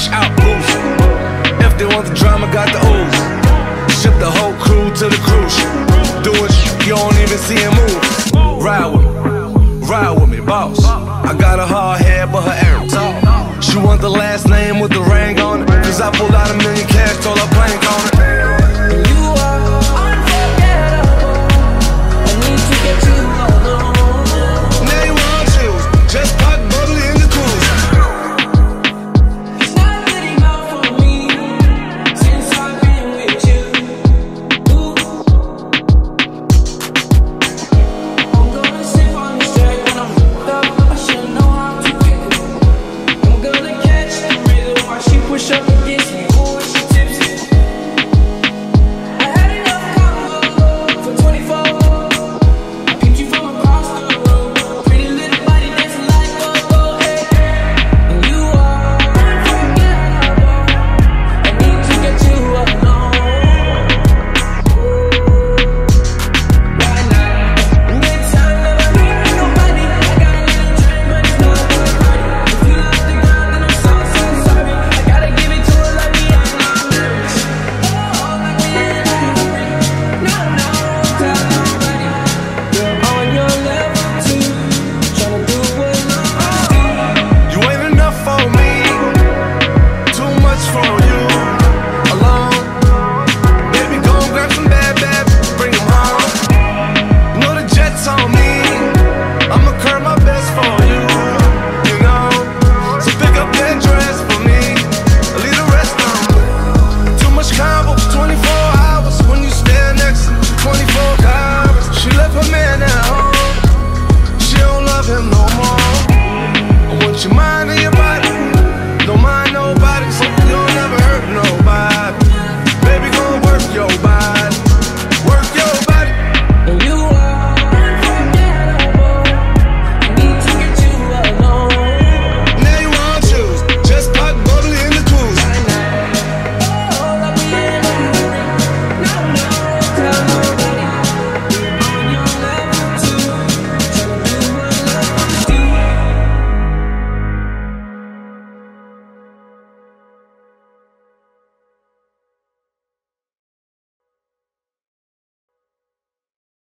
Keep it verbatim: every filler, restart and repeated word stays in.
fresh out booth. If they want the drama, got the Uzi. Ship the whole crew to the cruise. Doing shit you don't even see him move. Ride with me, ride with me, boss. I got a hard head, but her arrow tall. She want the last name with the ring on it, cause I pulled out a million cash, told her plank on it.